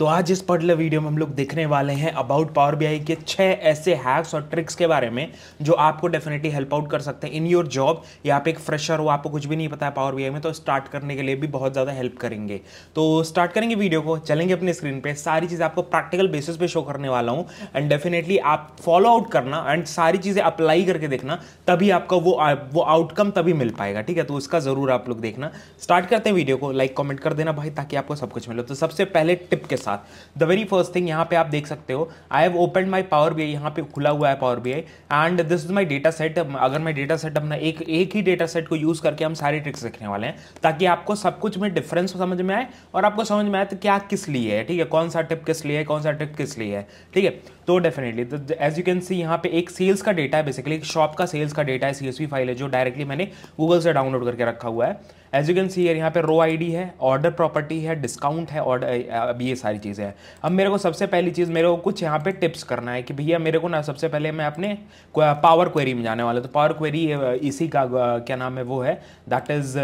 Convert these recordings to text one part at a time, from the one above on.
तो आज इस पर्टिकुलर वीडियो में हम लोग देखने वाले हैं अबाउट पावर बीआई के 6 ऐसे हैक्स और ट्रिक्स के बारे में जो आपको डेफिनेटली हेल्प आउट कर सकते हैं इन योर जॉब, या आप एक फ्रेशर हो, आपको कुछ भी नहीं पता है पावर बीआई में, तो स्टार्ट करने के लिए भी बहुत ज़्यादा हेल्प करेंगे। तो स्टार्ट करेंगे वीडियो को, चलेंगे अपनी स्क्रीन पर। सारी चीज़ें आपको प्रैक्टिकल बेसिस पे शो करने वाला हूँ एंड डेफिनेटली आप फॉलो आउट करना एंड सारी चीज़ें अप्लाई करके देखना, तभी आपका वो आउटकम तभी मिल पाएगा। ठीक है, तो उसका ज़रूर आप लोग देखना। स्टार्ट करते हैं वीडियो को, लाइक कमेंट कर देना भाई, ताकि आपको सब कुछ मिले। तो सबसे पहले टिप के साथ द वेरी फर्स्ट थिंग यहाँ पे आप देख सकते हो, I have open my Power BI, यहाँ पे खुला हुआ है Power BI and this is my data set. अगर मैं डेटा सेट अपना एक ही डेटा सेट को यूज करके हम सारे ट्रिक्स सीखने वाले हैं, ताकि आपको सब कुछ में डिफरेंस समझ में आए और आपको समझ में आए तो क्या किस लिए है। ठीक है, कौन सा टिप किस लिए है, कौन सा ट्रिक किस लिए है। ठीक है, तो definitely as you can see यहाँ पे एक सेल्स का डेटा है, बेसिकली एक शॉप का सेल्स का डेटा है, CSV फाइल है जो डायरेक्टली मैंने गूगल से डाउनलोड करके रखा हुआ है। एज यू कैन सी यहाँ पे रो आईडी है, ऑर्डर प्रॉपर्टी है, डिस्काउंट है, ऑर्डर, अब ये सारी चीज़ें हैं। अब मेरे को सबसे पहली चीज़, मेरे को कुछ यहाँ पे टिप्स करना है कि भैया मेरे को ना, सबसे पहले मैं अपने पावर क्वेरी में जाने वाला, तो पावर क्वेरी इसी का क्या नाम है वो है, दैट इज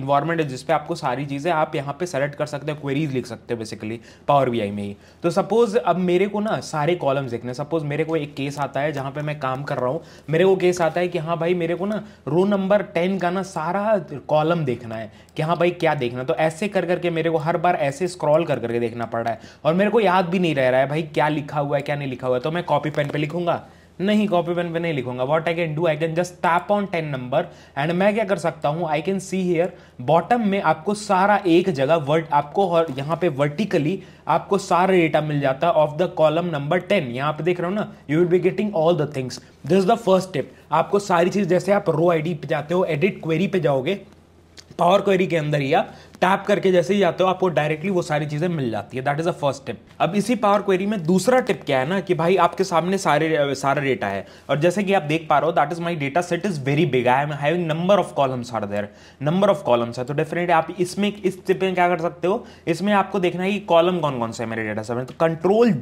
इन्वायरमेंट, जिस पे आपको सारी चीज़ें आप यहाँ पे सेलेक्ट कर सकते हो, क्वेरीज लिख सकते हो बेसिकली पावर बीआई में ही। तो सपोज अब मेरे को ना सारे कॉलम्स देखने, सपोज मेरे को एक केस आता है जहाँ पे मैं काम कर रहा हूँ, मेरे को केस आता है कि हाँ भाई मेरे को ना रो नंबर 10 का ना सारा कॉलम देखना है कि हाँ भाई क्या देखना है। तो ऐसे कर करके मेरे को हर बार ऐसे स्क्रॉल कर करके देखना पड़ रहा है और मेरे को याद भी नहीं रह रहा है भाई क्या लिखा हुआ है क्या नहीं लिखा हुआ है। तो मैं कॉपी पेन पे लिखूंगा नहीं, कॉपी पेन पे नहीं लिखूंगा। What I can do, I can just tap on 10 number and मैं क्या कर सकता हूँ, I can see here bottom में आपको सारा एक जगह वर्ड आपको, और यहाँ पे वर्टिकली आपको सारा डेटा मिल जाता है ऑफ द कॉलम नंबर 10। यहाँ पे देख रहे हो ना, you will be getting all the things. This is the first tip, आपको सारी चीज, जैसे आप रो आईडी पे जाते हो, एडिट क्वेरी पे जाओगे पावर क्वेरी के अंदर ही, आप टैप करके जैसे ही जाते हो आपको डायरेक्टली वो सारी चीज़ें मिल जाती है। That is a first tip. अब इसी पावर क्वेरी में दूसरा टिप क्या है ना, कि भाई आपके सामने सारा डेटा है और जैसे कि आप देख पा रहे हो that is my data set is very big, I am having number of columns are there, number of columns है। तो डेफिनेटली आप इसमें इस टिप में क्या कर सकते हो, इसमें आपको देखना है कि कॉलम कौन कौन से है मेरे डेटा सेट में। तो कंट्रोल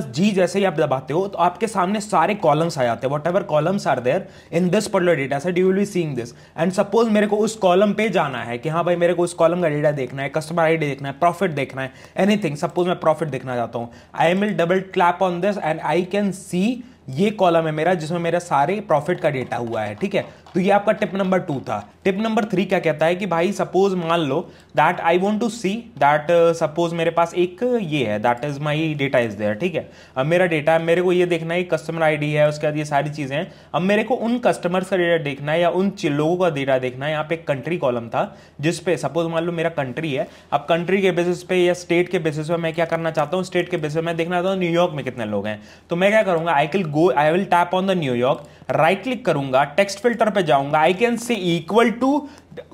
+ G जैसे ही आप दबाते हो तो आपके सामने सारे कॉलम्स आ जाते हैं, whatever columns are there in this particular data set you will be seeing this. And suppose मेरे को उस कॉलम पे जाना है कि हाँ भाई मेरे को उस कॉलम का डेटा देखना है, कस्टमर आईडी देखना है, प्रॉफिट देखना है, एनीथिंग। सपोज मैं प्रॉफिट देखना चाहता हूं, I will double clap on this and I can see ये कॉलम है मेरा जिसमें मेरा सारे प्रॉफिट का डेटा हुआ है। ठीक है, तो ये आपका टिप नंबर 2 था। टिप नंबर 3 क्या कहता है कि भाई सपोज मान लो that I want to see that, suppose मेरे पास एक ये है that is my data is there. ठीक है, अब मेरा डेटा, मेरे को ये देखना है कस्टमर आईडी है, उसके बाद ये सारी चीज़ें हैं। अब मेरे को उन कस्टमर्स का डेटा देखना है या उन लोगों का डेटा देखना है। यहाँ पे कंट्री कॉलम था जिसपे सपोज मान लो मेरा कंट्री है। अब कंट्री के बेसिस पे या स्टेट के बेसिस पे मैं क्या करना चाहता हूँ, स्टेट के बेसिस पे मैं देखना चाहता हूँ न्यूयॉर्क में कितने लोग हैं। तो मैं क्या करूँगा, I will tap on the New York, right click करूंगा, text filter पे जाऊंगा, I can say equal to,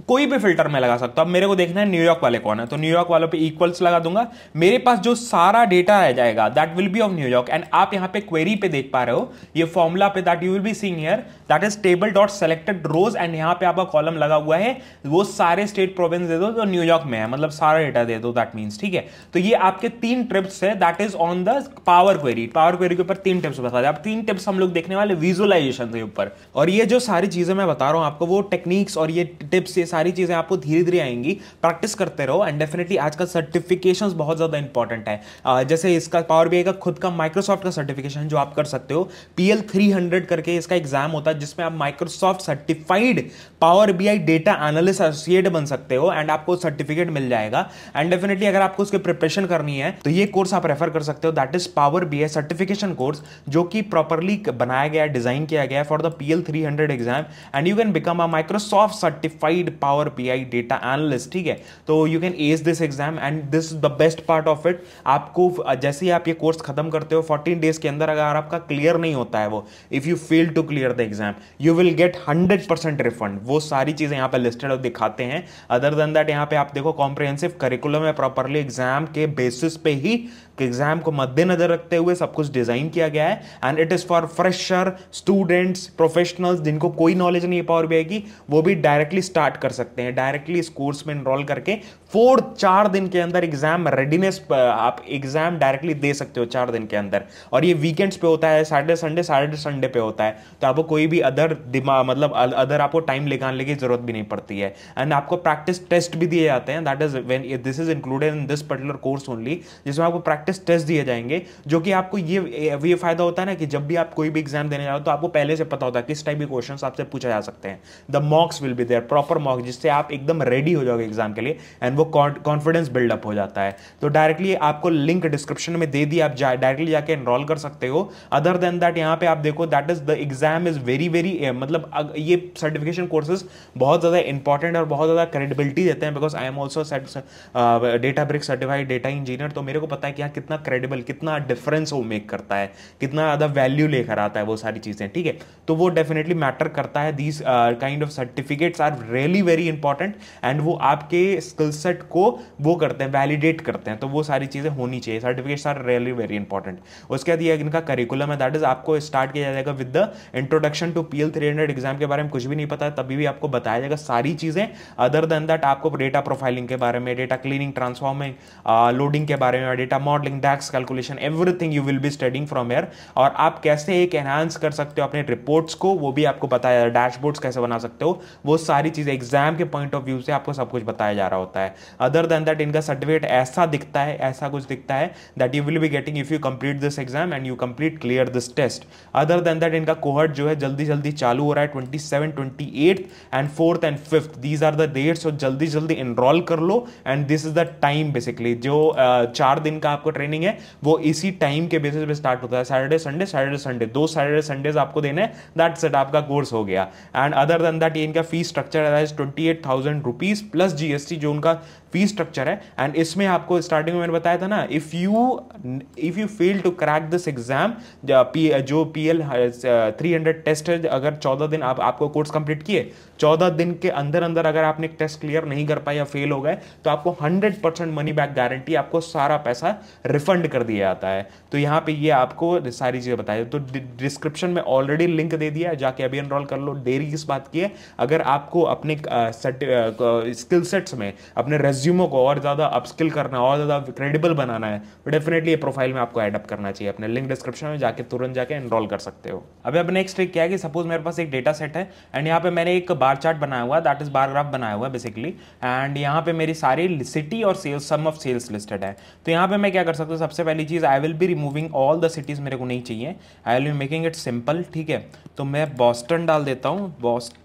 कोई भी फिल्टर में लगा सकता हूं। अब मेरे को देखना है न्यूयॉर्क वाले कौन है, तो न्यूयॉर्क वालों पे इक्वल्स लगा दूंगा। मेरे पास जो सारा डेटा आ जाएगा that will be of New York. And आप यहाँ पे क्वेरी पे देख पा रहे हो, ये फॉर्मुला पे that you will be seeing here that is table dot selected rows and यहाँ पे आपका कॉलम लगा हुआ है, वो सारे स्टेट प्रोविंस दे दो जो न्यूयॉर्क में है, मतलब सारा डेटा दे दो दैट मीन्स। ठीक है, तो ये आपके 3 टिप्स है that is on the power query. Power query के ऊपर 3 टिप्स बता दें, आप 3 टिप्स हम लोग देखने वाले विजुअलाइजेशन के ऊपर। और ये जो सारी चीजें मैं बता रहा हूँ आपको, वो टेक्निक्स और ये टिप्स, ये सारी चीजें आपको धीरे धीरे आएंगी, प्रैक्टिस करते रहो। एंड डेफिनेटली आजकल सर्टिफिकेशंस बहुत ज्यादा इंपॉर्टेंट है, जैसे इसका पावर बीआई का खुद का माइक्रोसॉफ्ट का सर्टिफिकेशन जो आप कर सकते हो, PL-300 करके इसका एग्जाम होता है जिसमें आप Microsoft certified power BI data analyst associate बन सकते हो एंड आपको सर्टिफिकेट मिल जाएगा। एंड डेफिनेटली अगर आपको उसकी प्रिपरेशन करनी है तो ये कोर्स आप रेफर कर सकते हो, that is power BI certification course, जो कि प्रॉपरली बनाया गया, डिजाइन किया गया for the PL-300 exam and you can become a Microsoft certified power BI data analyst. ठीक है, तो you can ace this exam and this the best part of it. आपको जैसे ही आप ये कोर्स खत्म करते हो 14 डेज के अंदर, अगर आपका क्लियर नहीं होता है वो, if you fail to clear the exam you will get 100% refund. वो सारी चीजें यहाँ पे लिस्टेड और दिखाते हैं। अदर देन दैट यहाँ पे आप देखो कॉम्प्रिहेंसिव करिकुलम है, प्रॉपरली एग्जाम के बेसिस पे ही, एग्जाम को मद्देनजर रखते हुए सब कुछ डिजाइन किया गया है and it is for fresher students, professionals, जिनको कोई नॉलेज नहीं है पावर बीआई की, वो भी डायरेक्टली स्टार्ट स्टार्ट कर सकते हैं डायरेक्टली इस कोर्स में इनरोल करके। 4-4 दिन के अंदर एग्जाम रेडीनेस आप एग्जाम डायरेक्टली दे सकते हो 4 दिन के अंदर, और ये वीकेंड्स पे होता है, सैटरडे संडे पे होता है, तो आपको कोई भी अदर दिमाग मतलब अदर आपको टाइम लगाने की जरूरत भी नहीं पड़ती है। एंड आपको प्रैक्टिस टेस्ट भी दिए जाते हैं, that is when this is included in this particular course only, जिसमें आपको प्रैक्टिस टेस्ट दिए जाएंगे, जो कि आपको ये फायदा होता है ना कि जब भी आप कोई भी एग्जाम देने जाओ तो आपको पहले से पता होता है किस टाइप के क्वेश्चन आपसे पूछा जा सकते हैं। The mocks will be there, proper mocks, जिससे आप एकदम रेडी हो जाओगे एग्जाम के लिए, एंड वो कॉन्फिडेंस बिल्डअप हो जाता है। तो डायरेक्टली आपको लिंक डिस्क्रिप्शन में दे दी, आप डायरेक्टली जाके एनरोल कर सकते हो। अदर देन दैट यहाँ पे आप देखो that is the exam is very very मतलब ये सर्टिफिकेशन कोर्सेज बहुत ज्यादा इंपॉर्टेंट और बहुत ज्यादा क्रेडिबिलिटी देते हैं, because I am also Databricks certified data engineer, तो मेरे को पता है कि यहाँ कितना क्रेडिबल, कितना डिफरेंस वो मेक करता है, कितना ज्यादा वैल्यू लेकर आता है वो सारी चीजें, ठीक है। तो वो डेफिनेटली मैटर करता है। These kind of certificates are really very important, and वो आपके स्किल सेट को वो करते हैं, वैलिडेट करते हैं, तो वो सारी चीजें होनी चाहिए। Certificates are really very important. उसके बाद ये इनका करिकुलम है, दैट इज आपको स्टार्ट किया जाएगा with the introduction to PL 300। Exam के बारे में कुछ भी नहीं पता है तभी भी आपको बताया जाएगा सारी चीजें। अदर देन दैट आपको डेटा प्रोफाइलिंग के बारे में, डेटा क्लीनिंग, ट्रांसफॉर्मिंग, लोडिंग के बारे में, data modelling, DAX calculation, everything you will be studying from here. और आप कैसे एक एनहांस कर सकते हो अपने रिपोर्ट्स को वो भी आपको बताया जा रहा है, डैशबोर्ड्स कैसे बना सकते हो वो सारी चीजें एग्जाम के पॉइंट ऑफ व्यू से आपको सब कुछ बताया जा रहा होता है। अदर देन दैट इनका सर्टिफिकेट ऐसा दिखता है, ऐसा कुछ दिखता है that you will be getting if you complete this exam and you complete clear this test. Other than that इनका कोहर्ट जो है जल्दी जल्दी चालू हो रहा है, 27, 28 and 4th and 5th, these are the dates. और जल्दी जल्दी एनरोल कर लो, and this is the time basically जो 4 दिन का आपको ट्रेनिंग है वो इसी टाइम के बेसिस पे स्टार्ट होता है। सैटरडे संडे 2 सैटरडे संडेज आपको देने हैं, दैट्स इट, आपका कोर्स हो गया। एंड अदर देन दैट इनका फी स्ट्रक्चर है 28,000 रुपीज प्लस GST जो उनका फी स्ट्रक्चर है। एंड इसमें आपको स्टार्टिंग में मैंने बताया था ना, if you fail to crack this exam जो PL 300 टेस्ट है, अगर 14 दिन आपको कोर्स कंप्लीट किए, 14 दिन के अंदर अंदर अगर आपने टेस्ट क्लियर नहीं कर पाए या फेल हो गए तो आपको 100% मनी बैक गारंटी, आपको सारा पैसा रिफंड कर दिया जाता है। तो यहाँ पे ये आपको सारी चीजें बताई, तो डिस्क्रिप्शन में ऑलरेडी लिंक दे दिया, जाके अभी एनरोल कर लो। देरी किस बात की है, अगर आपको अपने स्किल सेट्स में अपने रिज्यूमो को और ज्यादा अपस्किल करना है, और ज्यादा क्रेडिबल बनाना है, तो डेफिनेटली ये प्रोफाइल में आपको एडअप करना चाहिए। अपने लिंक डिस्क्रिप्शन में जाके तुरंत जाके एनरोल कर सकते हो। अभी अब नेक्स्ट ट्रिक क्या है कि सपोज मेरे पास एक डेटा सेट है, एंड यहाँ पे मैंने एक बार चार्ट बनाया हुआ, दैट इज बार ग्राफ बनाया हुआ बेसिकली, एंड यहाँ पे मेरी सारी सिटी और sales sum of sales listed है। तो यहाँ पे मैं क्या कर सकता हूँ, सबसे पहली चीज I will be removing all the cities, मेरे को नहीं चाहिए, I will be making it simple, ठीक है। तो मैं बॉस्टन डाल देता हूँ, बॉस्टन।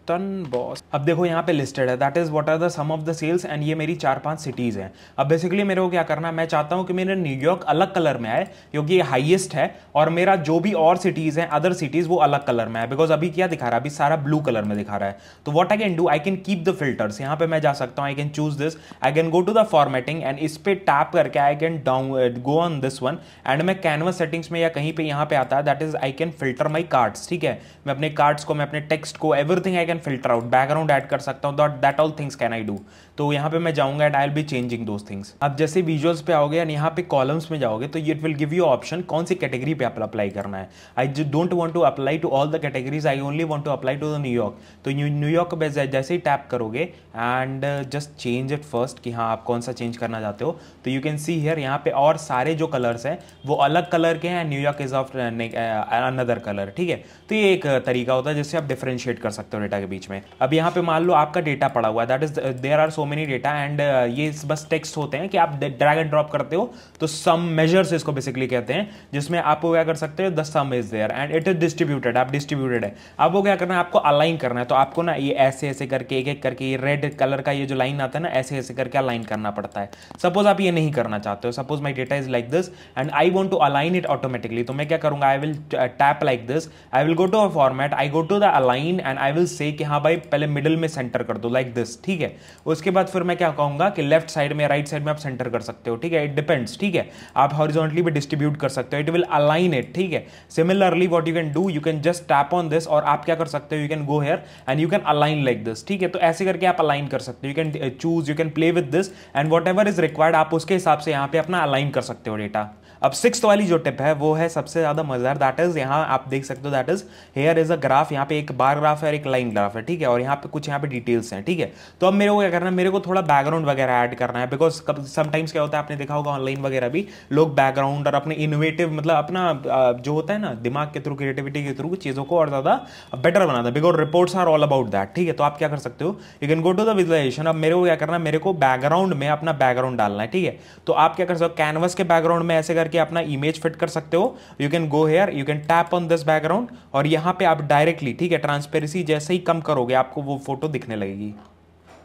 अब देखो यहाँ पे लिस्टेड है that is what are the sum of the sales, and ये मेरी 4-5 सिटीज हैं। अब बेसिकली मेरे को क्या करना है, मैं चाहता हूँ कि मेरे न्यूयॉर्क अलग कलर में आए क्योंकि ये हाईएस्ट है, और मेरा जो भी और सिटीज हैं अदर सिटीज वो अलग कलर में है, बिकॉज अभी क्या दिखा रहा है, अभी सारा ब्लू कलर में दिखा रहा है। तो what I can do, I can keep the filters, यहाँ पे मैं जा सकता हूँ, I can choose this, I can go to the formatting and इस पे टैप करके I can down go on this one, and मैं कैनवस सेटिंग्स में या कहीं पे यहाँ पे आता है that is I can filter my cards, ठीक है। मैं अपने कार्ड्स को, मैं अपने टेक्स्ट को, everything I can filter out, background add कर सकता हूँ, that all things can I do. तो यहाँ पे मैं जाऊंगा and I will be changing those things. अब जैसे विजुअल्स पे आओगे एंड यहाँ पे कॉलम्स में जाओगे तो it will give you option कौन सी कैटेगरी पे आप अप्लाई करना है। I don't want to apply to all the categories, I only want to apply to the New York. तो न्यूयॉर्क पे जैसे ही टैप करोगे and just change it first कि हाँ आप कौन सा चेंज करना चाहते हो, तो यू कैन सी हियर यहाँ पे और सारे जो कलर्स हैं वो अलग कलर के हैं, New York is of another colour, ठीक है। तो ये एक तरीका होता है जिससे आप डिफरेंशिएट कर सकते हो डेटा के बीच में। अब यहाँ पे मान लो आपका डेटा पड़ा हुआ है, that is there are so many data, and ये बस टेक्स्ट होते हैं कि आप ड्रैग एंड ड्रॉप करते हो, तो सम मेजर्स इसको बेसिकली कहते हैं, जिसमें आप वो क्या कर सकते हो, the sum is there and it is distributed, आप डिस्ट्रीब्यूटेड है, अब वो क्या करना है, आपको अलाइन करना है। तो आपको ना ये ऐसे ऐसे करके एक एक करके, ये रेड कलर का ये जो लाइन आता है ना, ऐसे ऐसे करके अलाइन करना पड़ता है। सपोज आप ये नहीं करना चाहते हो, suppose my data is like this and I want to align it automatically, तो मैं क्या करूंगा, I will tap like this, I will go to a format, I go to the align and I will say कि हाँ भाई पहले middle में centre कर दो लाइक दिस, ठीक है। उसके बाद फिर मैं क्या कहूंगा कि लेफ्ट साइड में, राइट साइड में आप सेंटर कर सकते हो, ठीक है, इट डिपेंड्स, ठीक है। आप हॉरिजॉन्टली भी डिस्ट्रीब्यूट कर सकते हो, इट विल अलाइन इट, ठीक है। Similarly what you can do, you can just tap on this और आप क्या कर सकते हो, you can go here and you can align like this, ठीक है। तो ऐसे करके आप अलाइन कर सकते हो, you can choose, you can play with this and whatever is required, आप उसके हिसाब से यहाँ पे अपना अलाइन कर सकते हो डेटा। अब 6th वाली जो टिप है वो है सबसे ज्यादा मजेदार, दैट इज यहाँ आप देख सकते हो, that is here is a graph, यहाँ पे एक बार ग्राफ है, एक लाइन तरफ है, ठीक है। और यहाँ पे कुछ यहाँ पे डिटेल्स हैं, ठीक है। तो अब मेरे को क्या करना है, मेरे को थोड़ा बैकग्राउंड वगैरह ऐड करना है, बिकॉज समटाइम्स क्या होता है, आपने देखा होगा ऑनलाइन वगैरह भी लोग बैकग्राउंड और अपने इनोवेटिव मतलब अपना जो होता है ना दिमाग के थ्रू, क्रिएटिविटी के थ्रू चीज़ों को और ज़्यादा बेटर बनाता है, because reports are all about that, ठीक है। तो आप क्या कर सकते हो, you can go to the visualisation. अब मेरे को क्या करना है, मेरे को बैकग्राउंड में अपना बैकग्राउंड डालना है, ठीक है। तो आप क्या कर सकते हो, कैनवस के बैकग्राउंड में ऐसे करके अपना इमेज फिट कर सकते हो। You can go here, you can tap on this background, और यहाँ पे आप डायरेक्टली, ठीक है, ट्रांसपेरेंसी जैसे ही कम करोगे आपको वो फोटो दिखने लगेगी।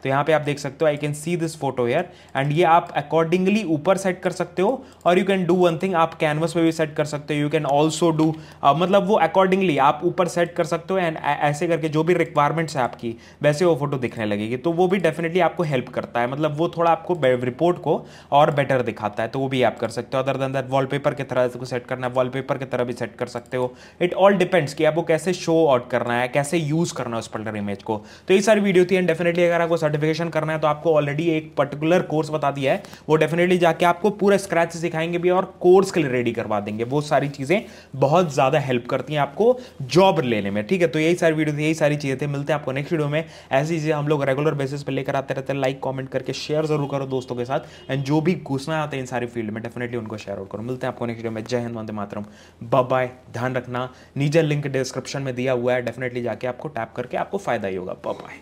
तो यहाँ पे आप देख सकते हो, I can see this photo here, and ये आप अकॉर्डिंगली ऊपर सेट कर सकते हो। और you can do one thing, आप कैनवस पे भी सेट कर सकते हो। यू कैन ऑल्सो डू मतलब वो अकॉर्डिंगली आप ऊपर सेट कर सकते हो, एंड ऐसे करके जो भी रिक्वायरमेंट्स है आपकी वैसे वो फोटो दिखने लगेगी। तो वो भी डेफिनेटली आपको हेल्प करता है, मतलब वो थोड़ा आपको रिपोर्ट को और बेटर दिखाता है। तो वो भी आप कर सकते हो। अदर देन दैट वॉलपेपर की तरह इसको सेट करना है, वॉलपेपर की तरह भी सेट कर सकते हो। इट ऑल डिपेंड्स कि आपको कैसे शो आउट करना है, कैसे यूज करना है उस पर्टिकुलर इमेज को। तो ये सारी वीडियो थी, एंड डेफिनेटली अगर आपको सर्टिफिकेशन करना है तो आपको ऑलरेडी एक पर्टिकुलर कोर्स बता दिया है, वो डेफिनेटली जाके आपको पूरा स्क्रैच से सिखाएंगे भी और कोर्स के लिए रेडी करवा देंगे। वो सारी चीजें बहुत ज्यादा हेल्प करती हैं आपको जॉब लेने में, ठीक है। तो यही सारी वीडियो थी, यही सारी चीजें थी। मिलते हैं आपको नेक्स्ट वीडियो में। ऐसी चीजें हम लोग रेगुलर बेसिस पर लेकर आते रहते हैं। लाइक कॉमेंट करके शेयर जरूर करो दोस्तों के साथ, एंड जो भी घुसना आता है इन सारी फील्ड में डेफिनेटली उनको शेयर आउट करो। मिलते हैं आपको नेक्स्ट वीडियो में। जय हिंद, वंदे मातरम, बाय बाय, ध्यान रखना। नीचे लिंक डिस्क्रिप्शन में दिया हुआ है, डेफिनेटली जाके आपको टैप करके आपको फायदा ही होगा। Bye bye.